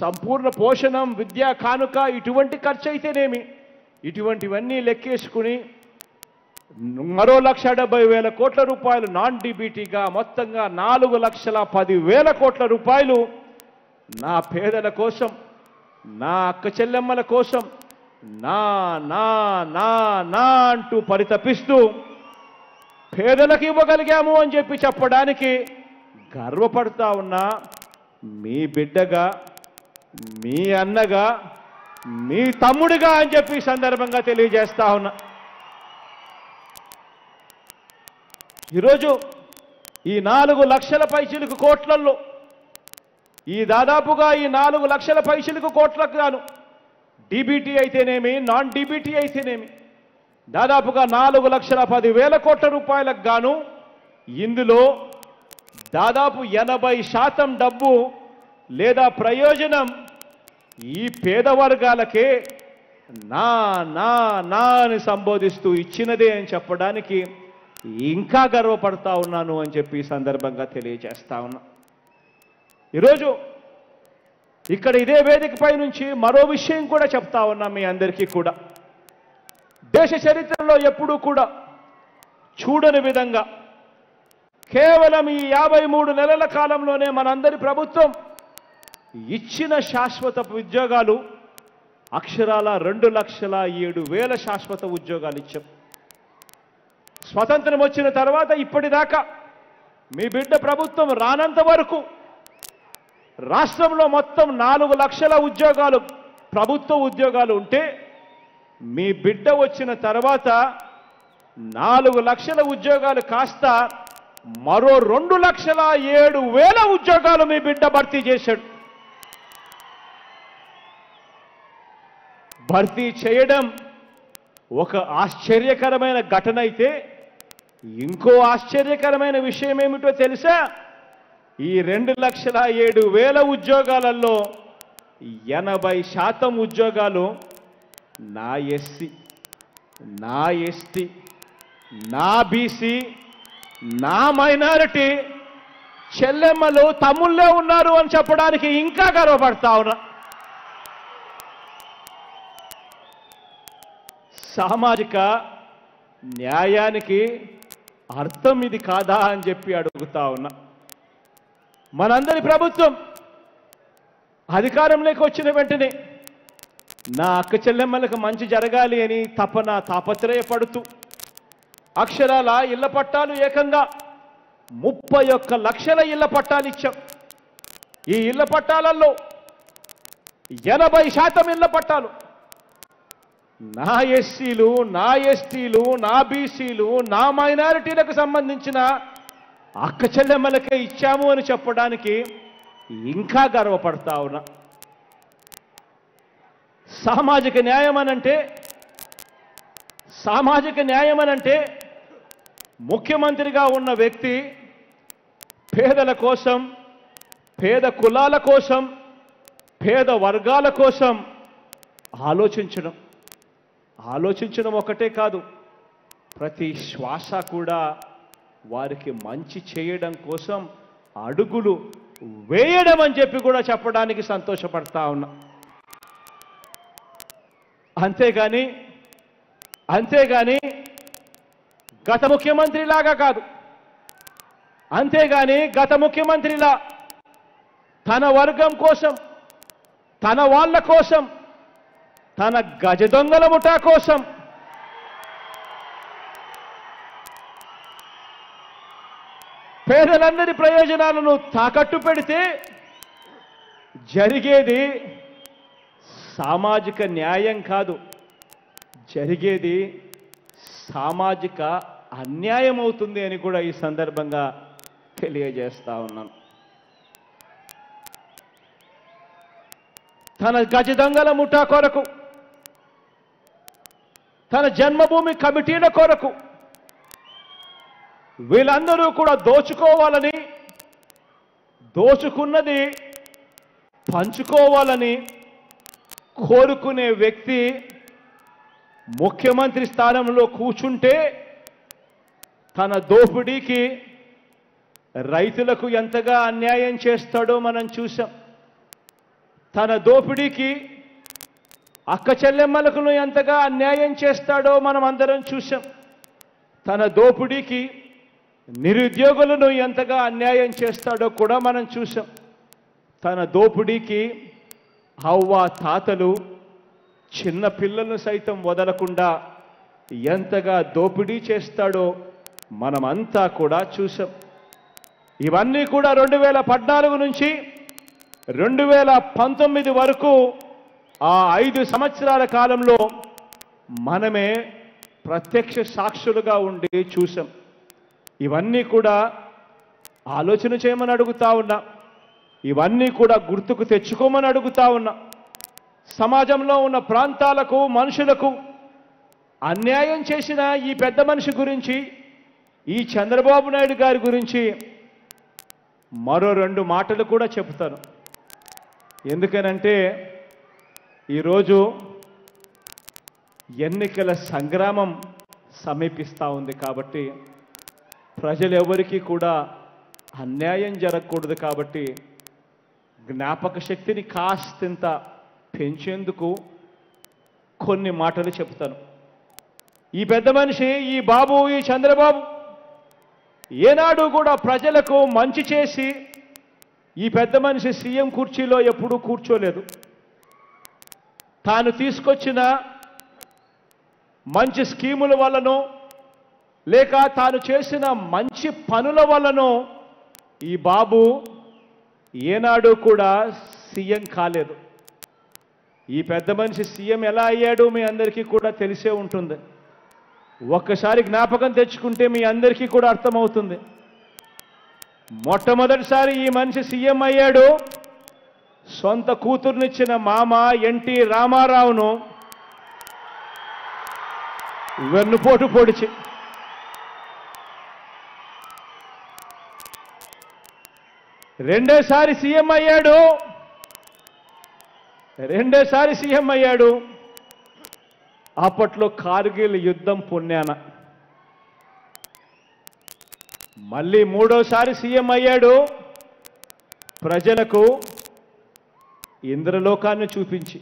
సంపూర్ణ పోషణం, విద్యా కానుక ఇటువంటి ఖర్చు అయితేనేమి, ఇటువంటివన్నీ లెక్కేసుకుని మరో 1,70,000 కోట్ల రూపాయలు నాన్ డిబిటీగా మొత్తంగా 4,10,000 కోట్ల రూపాయలు నా పేదల కోసం, నా అక్క చెల్లెమ్మల కోసం నా నా నా నా అంటూ పరితపిస్తూ పేదలకు ఇవ్వగలిగాము అని చెప్పి చెప్పడానికి గర్వపడతా ఉన్నా। మీ బిడ్డగా, మీ అన్నగా, మీ తమ్ముడిగా అని చెప్పి సందర్భంగా తెలియజేస్తా ఉన్నా। ఈరోజు ఈ 4,00,000 పైసలకు కోట్లల్లో ఈ దాదాపుగా ఈ 4,00,000 పైసలకు కోట్లకు గాను డిబిటీ అయితేనేమి నాన్ డిబిటీ అయితేనేమి దాదాపుగా 4,10,000 కోట్ల రూపాయలకు గాను ఇందులో దాదాపు 80% డబ్బు లేదా ప్రయోజనం ఈ పేద వర్గాలకే నా నా నా అని సంబోధిస్తూ ఇచ్చినదే అని చెప్పడానికి ఇంకా గర్వపడతా ఉన్నాను అని చెప్పి సందర్భంగా తెలియజేస్తా ఉన్నా। ఈరోజు ఇక్కడ ఇదే వేదికపై నుంచి మరో విషయం కూడా చెప్తా ఉన్నా మీ అందరికీ కూడా, దేశ చరిత్రలో ఎప్పుడూ కూడా చూడని విధంగా కేవలం ఈ 53 నెలల కాలంలోనే మనందరి ప్రభుత్వం ఇచ్చిన శాశ్వత ఉద్యోగాలు అక్షరాల 2,07,000 శాశ్వత ఉద్యోగాలు ఇచ్చాం। స్వతంత్రం వచ్చిన తర్వాత ఇప్పటిదాకా మీ బిడ్డ ప్రభుత్వం రానంత వరకు రాష్ట్రంలో మొత్తం 4,00,000 ఉద్యోగాలు ప్రభుత్వ ఉద్యోగాలు ఉంటే మీ బిడ్డ వచ్చిన తర్వాత 4,00,000 ఉద్యోగాలు కాస్త మరో 2,07,000 ఉద్యోగాలు మీ బిడ్డ భర్తీ చేశాడు। భర్తీ చేయడం ఒక ఆశ్చర్యకరమైన ఘటన అయితే ఇంకో ఆశ్చర్యకరమైన విషయం ఏమిటో తెలుసా, ఈ 2,07,000 ఉద్యోగాలలో 80% ఉద్యోగాలు నా ఎస్సీ, నా ఎస్టీ, నా బీసీ, నా మైనారిటీ చెల్లెమ్మలు తమ్ముళ్ళే ఉన్నారు అని చెప్పడానికి ఇంకా గర్వపడతా ఉన్నా। సామాజిక న్యాయానికి అర్థం ఇది కాదా అని చెప్పి అడుగుతా ఉన్నా। మనందరి ప్రభుత్వం అధికారంలోకి వచ్చిన వెంటనే నా అక్క చెల్లెమ్మలకు మంచి జరగాలి అని తపన తాపత్రయపడుతూ అక్షరాల ఇళ్ల పట్టాలు ఏకంగా 31,00,000 ఇళ్ల పట్టాలు ఇచ్చాం। ఈ ఇళ్ల పట్టాలలో 80% ఇళ్ల పట్టాలు నా ఎస్సీలు, నా ఎస్టీలు, నా బీసీలు, నా మైనారిటీలకు సంబంధించిన అక్క చెల్లెమ్మలకే ఇచ్చాము అని చెప్పడానికి ఇంకా గర్వపడతా ఉన్నా। సామాజిక న్యాయం అనంటే ముఖ్యమంత్రిగా ఉన్న వ్యక్తి పేదల కోసం, పేద కులాల కోసం, పేద వర్గాల కోసం ఆలోచించడం ఆలోచించడం ఒకటే కాదు ప్రతి శ్వాస కూడా వారికి మంచి చేయడం కోసం అడుగులు వేయడం అని చెప్పి కూడా చెప్పడానికి సంతోషపడతా ఉన్నా అంతే గాని గత ముఖ్యమంత్రి లాగా కాదు అంతే గాని గత ముఖ్యమంత్రిలా తన వర్గం కోసం తన వాళ్ళ కోసం తన గజదొంగల ముఠా కోసం పేదలందరి ప్రయోజనాలను తాకట్టు పెడితే జరిగేది సామాజిక న్యాయం కాదు జరిగేది సామాజిక అన్యాయం అవుతుంది అని కూడా ఈ సందర్భంగా తెలియజేస్తా ఉన్నాను తన గజదొంగల ముఠా కొరకు తన జన్మభూమి కమిటీల కొరకు వీళ్ళందరూ కూడా దోచుకోవాలని దోచుకున్నది పంచుకోవాలని కోరుకునే వ్యక్తి ముఖ్యమంత్రి స్థానంలో కూర్చుంటే తన దోపిడీకి రైతులకు ఎంతగా అన్యాయం చేస్తాడో మనం చూసాం తన దోపిడీకి అక్క చెల్లెమ్మలకు ఎంతగా అన్యాయం చేస్తాడో మనం అందరం చూసాం తన దోపిడీకి నిరుద్యోగులను ఎంతగా అన్యాయం చేస్తాడో కూడా మనం చూసాం తన దోపిడీకి అవ్వ తాతలు చిన్న పిల్లలను సైతం వదలకుండా ఎంతగా దోపిడీ చేస్తాడో మనమంతా కూడా చూసాం ఇవన్నీ కూడా 2014 నుంచి 2019 వరకు ఆ 5 సంవత్సరాల కాలంలో మనమే ప్రత్యక్ష సాక్షులుగా ఉండి చూసాం ఇవన్నీ కూడా ఆలోచన చేయమని అడుగుతా ఉన్నా ఇవన్నీ కూడా గుర్తుకు తెచ్చుకోమని అడుగుతా ఉన్నా సమాజంలో ఉన్న ప్రాంతాలకు మనుషులకు అన్యాయం చేసిన ఈ పెద్ద మనిషి గురించి ఈ చంద్రబాబు నాయుడు గారి గురించి మరో 2 మాటలు కూడా చెప్తాను ఎందుకనంటే ఈరోజు ఎన్నికల సంగ్రామం సమీపిస్తా ఉంది కాబట్టి ప్రజలు ఎవరికీ కూడా అన్యాయం జరగకూడదు కాబట్టి జ్ఞాపక శక్తిని కాస్తంత పెంచేందుకు కొన్ని మాటలు చెప్తాను ఈ పెద్ద మనిషి ఈ బాబు ఈ చంద్రబాబు ఏనాడు కూడా ప్రజలకు మంచి చేసి ఈ పెద్ద మనిషి సీఎం కుర్చీలో ఎప్పుడూ కూర్చోలేదు తాను తీసుకొచ్చిన మంచి స్కీముల వల్లనో లేక తాను చేసిన మంచి పనుల వల్లనో ఈ బాబు ఏనాడు కూడా సీఎం కాలేదు ఈ పెద్ద మనిషి సీఎం ఎలా అయ్యాడు మీ అందరికీ కూడా తెలిసే ఉంటుంది ఒక్కసారి జ్ఞాపకం తెచ్చుకుంటే మీ అందరికీ కూడా అర్థమవుతుంది మొట్టమొదటిసారి ఈ మనిషి సీఎం అయ్యాడు సొంత కూతుర్నిచ్చిన మామ ఎన్టీ రామారావును వెన్నుపోటు పొడిచి రెండోసారి సీఎం అయ్యాడు అప్పట్లో కార్గిల్ యుద్ధం పుణ్యాన మళ్ళీ మూడోసారి సీఎం అయ్యాడు ప్రజలకు ఇంద్రలోకాన్ని చూపించి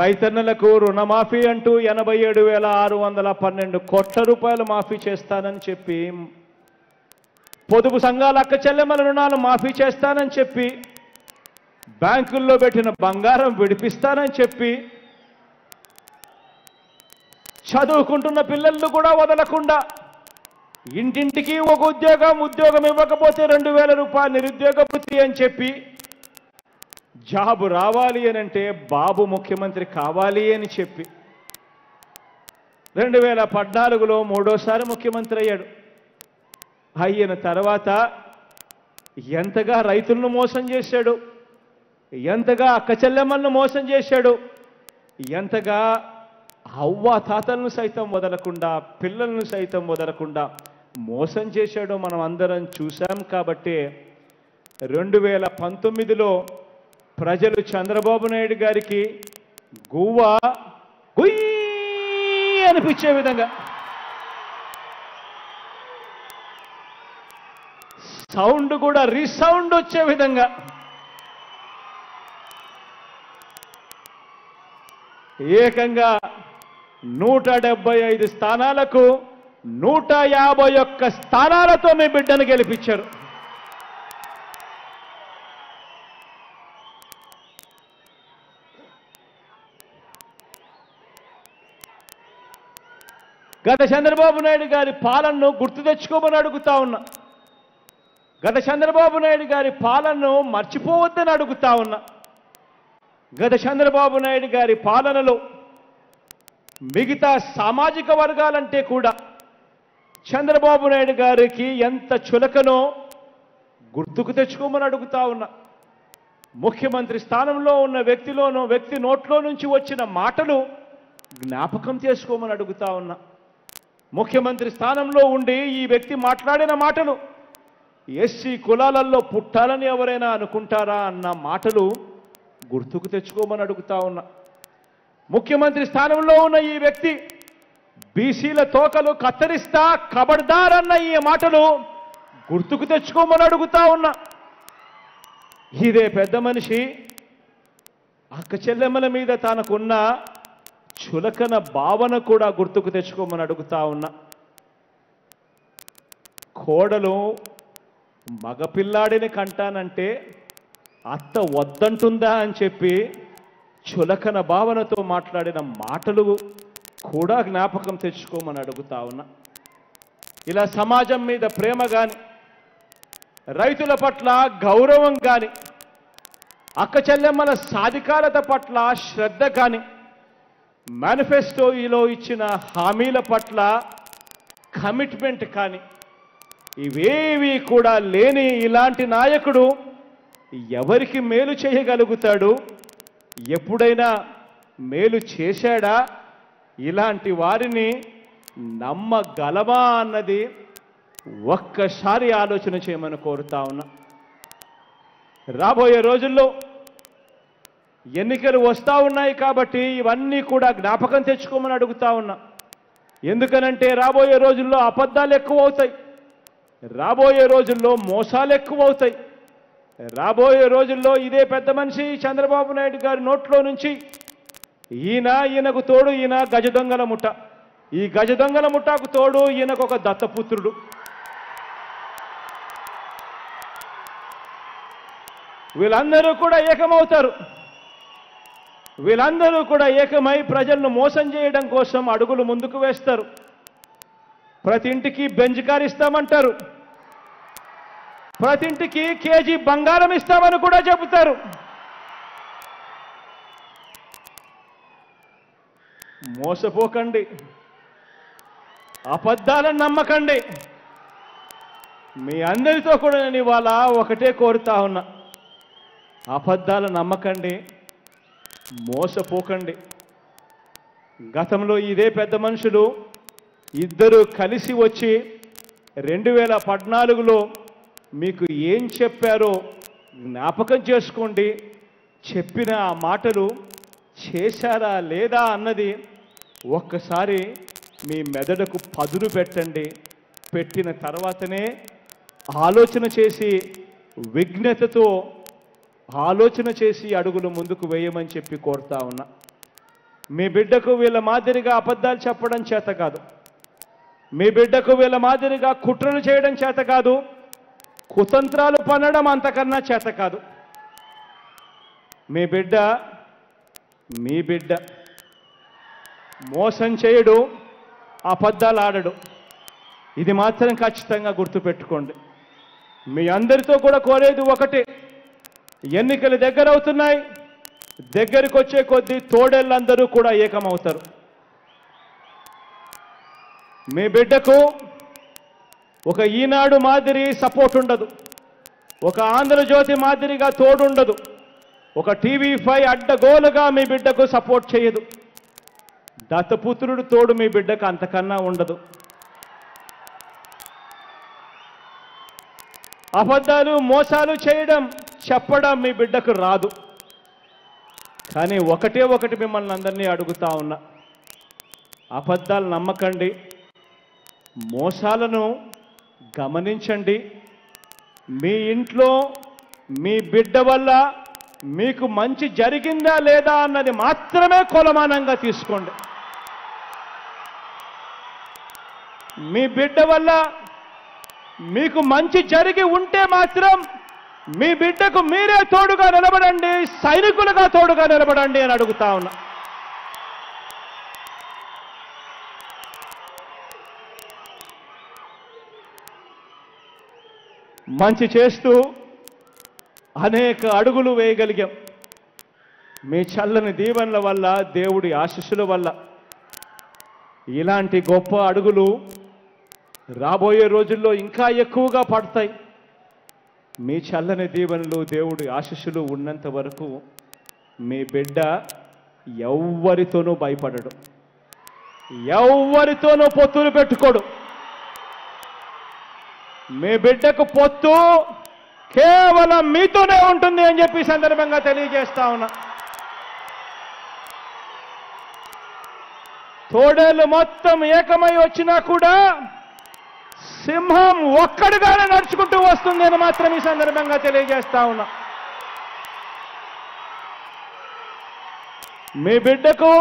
రైతన్నలకు రుణమాఫీ అంటూ 87,612 కోట్ల రూపాయలు మాఫీ చేస్తానని చెప్పి పొదుపు సంఘాల అక్క చెల్లెమ్మల రుణాలు మాఫీ చేస్తానని చెప్పి బ్యాంకుల్లో పెట్టిన బంగారం విడిపిస్తానని చెప్పి చదువుకుంటున్న పిల్లలను కూడా వదలకుండా ఇంటింటికి ఒక ఉద్యోగం ఇవ్వకపోతే 2,000 రూపాయల నిరుద్యోగ వృత్తి అని చెప్పి జాబు రావాలి అని అంటే బాబు ముఖ్యమంత్రి కావాలి అని చెప్పి 2014లో మూడోసారి ముఖ్యమంత్రి అయ్యాడు అయిన తర్వాత ఎంతగా రైతులను మోసం చేశాడు ఎంతగా అక్క చెల్లెమ్మలను మోసం చేశాడు ఎంతగా అవ్వ తాతలను సైతం వదలకుండా పిల్లలను సైతం వదలకుండా మోసం చేశాడో మనం అందరం చూసాం కాబట్టి 2019లో ప్రజలు చంద్రబాబు నాయుడు గారికి గువ్వ గుయ్యి అనిపించే విధంగా సౌండ్ కూడా రీసౌండ్ వచ్చే విధంగా ఏకంగా 175 స్థానాలకు 151 స్థానాలతో మీ బిడ్డను గెలిపించారు. గత చంద్రబాబు నాయుడు గారి పాలనను గుర్తు తెచ్చుకోమని అడుగుతా ఉన్నా. గత చంద్రబాబు నాయుడు గారి పాలనను మర్చిపోవద్దని అడుగుతా ఉన్నా. గత చంద్రబాబు నాయుడు గారి పాలనలో మిగతా సామాజిక వర్గాలంటే కూడా చంద్రబాబు నాయుడు గారికి ఎంత చులకనో గుర్తుకు తెచ్చుకోమని అడుగుతా ఉన్నా. ముఖ్యమంత్రి స్థానంలో ఉన్న వ్యక్తి నోట్లో నుంచి వచ్చిన మాటలు జ్ఞాపకం చేసుకోమని అడుగుతా ఉన్నా. ముఖ్యమంత్రి స్థానంలో ఉండి ఈ వ్యక్తి మాట్లాడిన మాటలు ఎస్సీ కులాలలో పుట్టాలని ఎవరైనా అనుకుంటారా అన్న మాటలు గుర్తుకు తెచ్చుకోమని అడుగుతా ఉన్నా. ముఖ్యమంత్రి స్థానంలో ఉన్న ఈ వ్యక్తి బీసీల తోకలు కత్తిరిస్తా కబడ్దారన్న ఈ మాటలు గుర్తుకు తెచ్చుకోమని అడుగుతా ఉన్నా. ఇదే పెద్ద మనిషి అక్క చెల్లెమ్మల మీద తనకున్న చులకన భావన కూడా గుర్తుకు తెచ్చుకోమని అడుగుతా ఉన్నా. కోడలు మగపిల్లాడిని కంటానంటే అత్త వద్దంటుందా అని చెప్పి చులకన భావనతో మాట్లాడిన మాటలు కూడా జ్ఞాపకం తెచ్చుకోమని అడుగుతా ఉన్నా. ఇలా సమాజం మీద ప్రేమ కానీ, రైతుల పట్ల గౌరవం కానీ, అక్క చెల్లెమ్మల సాధికారత పట్ల శ్రద్ధ కానీ, మేనిఫెస్టోలో ఇచ్చిన హామీల పట్ల కమిట్మెంట్ కానీ ఇవేవి కూడా లేని ఇలాంటి నాయకుడు ఎవరికి మేలు చేయగలుగుతాడు? ఎప్పుడైనా మేలు చేశాడా? ఇలాంటి వారిని నమ్మగలమా అన్నది ఒక్కసారి ఆలోచన చేయమని కోరుతా ఉన్నా. రాబోయే రోజుల్లో ఎన్నికలు వస్తూ ఉన్నాయి కాబట్టి ఇవన్నీ కూడా జ్ఞాపకం తెచ్చుకోమని అడుగుతా ఉన్నా. ఎందుకనంటే రాబోయే రోజుల్లో అబద్ధాలు ఎక్కువ అవుతాయి, రాబోయే రోజుల్లో మోసాలు ఎక్కువ అవుతాయి, రాబోయే రోజుల్లో ఇదే పెద్ద మనిషి చంద్రబాబు నాయుడు గారి నోట్లో నుంచి ఈయనకు తోడు ఈయన గజ దొంగల ముఠ, ఈ గజ దొంగల ముఠకు తోడు ఈయనకు ఒక దత్తపుత్రుడు, వీళ్ళందరూ కూడా ఏకమవుతారు. వీళ్ళందరూ కూడా ఏకమై ప్రజలను మోసం చేయడం కోసం అడుగులు ముందుకు వేస్తారు. ప్రతి ఇంటికి బెంజ్ కార్ ఇస్తామంటారు, ప్రతి ఇంటికి కేజీ బంగారం ఇస్తామని కూడా చెబుతారు. మోసపోకండి, అబద్ధాలను నమ్మకండి. మీ అందరితో కూడా నేను ఇవాళ ఒకటే కోరుతా ఉన్నా, అబద్ధాలను నమ్మకండి, మోసపోకండి. గతంలో ఇదే పెద్ద మనుషులు ఇద్దరు కలిసి వచ్చి 2014లో మీకు ఏం చెప్పారో జ్ఞాపకం చేసుకోండి. చెప్పిన ఆ మాటలు చేశారా లేదా అన్నది ఒక్కసారి మీ మెదడుకు పదును పెట్టండి. పెట్టిన తర్వాతనే ఆలోచన చేసి, విజ్ఞతతో ఆలోచన చేసి అడుగులు ముందుకు వేయమని చెప్పి కోరుతా ఉన్నా. మీ బిడ్డకు వీళ్ళ మాదిరిగా అబద్ధాలు చెప్పడం చేత కాదు, మీ బిడ్డకు వీళ్ళ మాదిరిగా కుట్రలు చేయడం చేత కాదు, కుతంత్రాలు పనడం అంతకన్నా చేత కాదు. మీ బిడ్డ మోసం చేయడు, అబద్ధాలు ఆడడు. ఇది మాత్రం ఖచ్చితంగా గుర్తుపెట్టుకోండి. మీ అందరితో కూడా కోరేది ఒకటే, ఎన్నికలు దగ్గరవుతున్నాయి, దగ్గరికి వచ్చే కొద్దీ తోడేళ్ళందరూ కూడా ఏకమవుతారు. మీ బిడ్డకు ఒక ఈనాడు మాదిరి సపోర్ట్ ఉండదు, ఒక ఆంధ్రజ్యోతి మాదిరిగా తోడుండదు, ఒక TV5 అడ్డగోలుగా మీ బిడ్డకు సపోర్ట్ చేయదు. దత్తపుత్రుడు తోడు మీ బిడ్డకు అంతకన్నా ఉండదు. అబద్ధాలు మోసాలు చేయడం చెప్పడం మీ బిడ్డకు రాదు. కానీ ఒకటే ఒకటి మిమ్మల్ని అందర్నీ అడుగుతా ఉన్నా అబద్ధాలు నమ్మకండి మోసాలను గమనించండి మీ ఇంట్లో మీ బిడ్డ వల్ల మీకు మంచి జరిగిందా లేదా అన్నది మాత్రమే కొలమానంగా తీసుకోండి మీ బిడ్డ వల్ల మీకు మంచి జరిగి ఉంటే మాత్రం మీ బిడ్డకు మీరే తోడుగా నిలబడండి సైనికులుగా తోడుగా నిలబడండి అని అడుగుతా ఉన్నా మంచి చేస్తూ అనేక అడుగులు వేయగలిగాం మీ చల్లని దీవెనల వల్ల దేవుడి ఆశీస్సుల వల్ల ఇలాంటి గొప్ప అడుగులు రాబోయే రోజుల్లో ఇంకా ఎక్కువగా పడతాయి మీ చల్లని దీవెనలు దేవుడి ఆశీస్సులు ఉన్నంత వరకు మీ బిడ్డ ఎవ్వరితోనూ భయపడడు ఎవ్వరితోనూ పొత్తులు పెట్టుకోడు మీ బిడ్డకు పొత్తు కేవలం మీతోనే ఉంటుంది అని చెప్పి సందర్భంగా తెలియజేస్తా ఉన్నా తోడేళ్ళు మొత్తం ఏకమై వచ్చినా కూడా సింహం ఒక్కడుగానే నడుచుకుంటూ వస్తుంది అని మాత్రం ఈ సందర్భంగా తెలియజేస్తా ఉన్నా మీ బిడ్డకు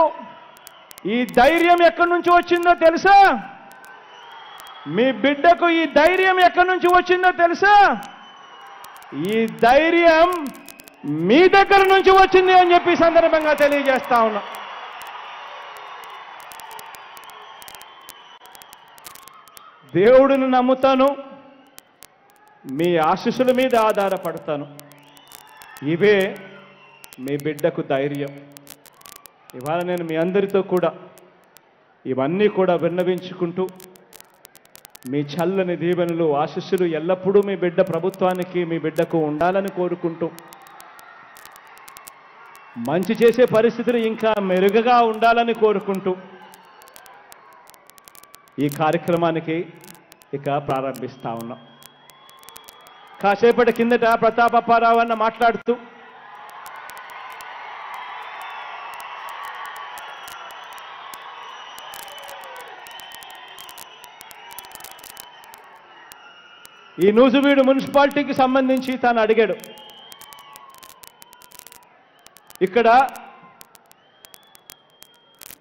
ఈ ధైర్యం ఎక్కడి నుంచి వచ్చిందో తెలుసా మీ బిడ్డకు ఈ ధైర్యం ఎక్కడి నుంచి వచ్చిందో తెలుసా ఈ ధైర్యం మీ దగ్గర నుంచి వచ్చింది అని చెప్పి సందర్భంగా తెలియజేస్తా ఉన్నా దేవుడిని నమ్ముతాను మీ ఆశీస్సుల మీద ఆధారపడతాను ఇవే మీ బిడ్డకు ధైర్యం ఇవాళ నేను మీ అందరితో కూడా ఇవన్నీ కూడా విన్నవించుకుంటూ మీ చల్లని దీవెనలు ఆశీస్సులు ఎల్లప్పుడూ మీ బిడ్డ ప్రభుత్వానికి మీ బిడ్డకు ఉండాలని కోరుకుంటూ మంచి చేసే పరిస్థితులు ఇంకా మెరుగ్గా ఉండాలని కోరుకుంటూ ఈ కార్యక్రమానికి ఇక ప్రారంభిస్తా ఉన్నాం కాసేపటి కిందట ప్రతాప్ అప్పారావు అన్న మాట్లాడుతూ ఈ నూజివీడు మున్సిపాలిటీకి సంబంధించి తాను అడిగాడు ఇక్కడ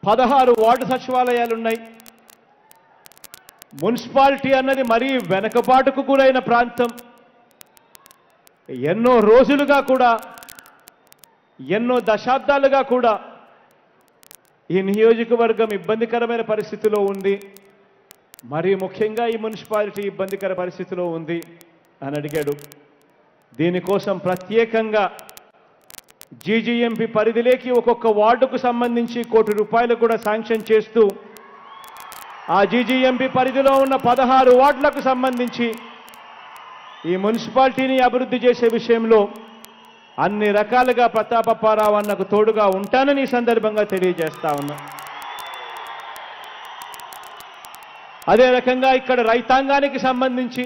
16 వార్డు సచివాలయాలు ఉన్నాయి మున్సిపాలిటీ అన్నది మరీ వెనకబాటుకు గురైన ప్రాంతం ఎన్నో రోజులుగా కూడా ఎన్నో దశాబ్దాలుగా కూడా ఈ నియోజకవర్గం ఇబ్బందికరమైన పరిస్థితిలో ఉంది మరి ముఖ్యంగా ఈ మున్సిపాలిటీ ఇబ్బందికర పరిస్థితిలో ఉంది అని అడిగాడు దీనికోసం ప్రత్యేకంగా జీజీఎంపీ పరిధిలోకి ఒక్కొక్క వార్డుకు సంబంధించి ₹1 కోటి కూడా శాంక్షన్ చేస్తూ ఆ జీజీఎంపీ పరిధిలో ఉన్న 16 వార్డులకు సంబంధించి ఈ మున్సిపాలిటీని అభివృద్ధి చేసే విషయంలో అన్ని రకాలుగా ప్రతాపప్పారావు అన్నకు తోడుగా ఉంటానని సందర్భంగా తెలియజేస్తా ఉన్నా అదే రకంగా ఇక్కడ రైతాంగానికి సంబంధించి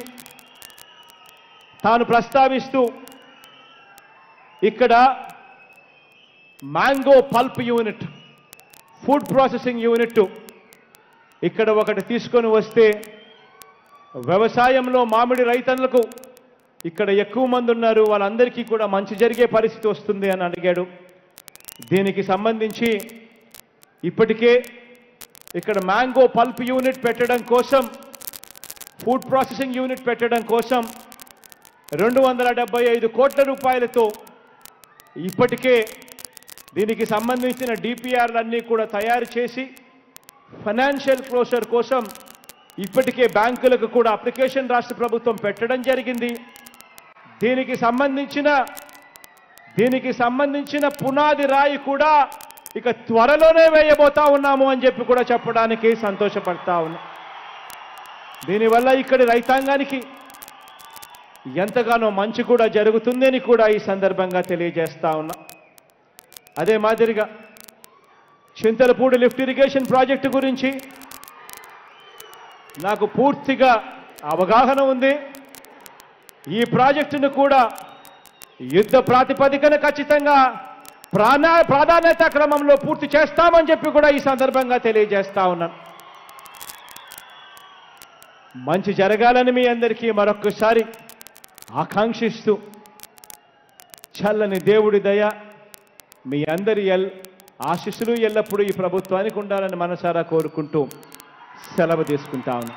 తాను ప్రస్తావిస్తూ ఇక్కడ mango pulp unit food processing unit ఇక్కడ ఒకటి తీసుకొని వస్తే వ్యవసాయంలో మామిడి రైతన్నలకు ఇక్కడ ఎక్కువ మంది ఉన్నారు వాళ్ళందరికీ కూడా మంచి జరిగే పరిస్థితి వస్తుంది అని అడిగాడు దీనికి సంబంధించి ఇప్పటికే ఇక్కడ మ్యాంగో పల్ప్ యూనిట్ పెట్టడం కోసం ఫుడ్ ప్రాసెసింగ్ యూనిట్ పెట్టడం కోసం ₹275 కోట్ల ఇప్పటికే దీనికి సంబంధించిన DPRలన్నీ కూడా తయారు చేసి ఫైనాన్షియల్ క్లోజర్ కోసం ఇప్పటికే బ్యాంకులకు కూడా అప్లికేషన్ రాష్ట్ర ప్రభుత్వం పెట్టడం జరిగింది దీనికి సంబంధించిన పునాది రాయి కూడా ఇక త్వరలోనే వేయబోతా ఉన్నాము అని చెప్పి కూడా చెప్పడానికి సంతోషపడతా ఉన్నా దీనివల్ల ఇక్కడ రైతాంగానికి ఎంతగానో మంచి కూడా జరుగుతుందని కూడా ఈ సందర్భంగా తెలియజేస్తా ఉన్నా అదే మాదిరిగా చింతలపూడి లిఫ్ట్ ఇరిగేషన్ ప్రాజెక్టు గురించి నాకు పూర్తిగా అవగాహన ఉంది ఈ ప్రాజెక్టును కూడా యుద్ధ ప్రాతిపదికన ఖచ్చితంగా ప్రాధాన్యత క్రమంలో పూర్తి చేస్తామని చెప్పి కూడా ఈ సందర్భంగా తెలియజేస్తా ఉన్నాను. మంచి జరగాలని మీ అందరికీ మరొకసారి ఆకాంక్షిస్తూ చల్లని దేవుడి దయ మీ అందరి ఆశీస్సులు ఎల్లప్పుడూ ఈ ప్రభుత్వానికి ఉండాలని మనసారా కోరుకుంటూ సెలవు తీసుకుంటాను.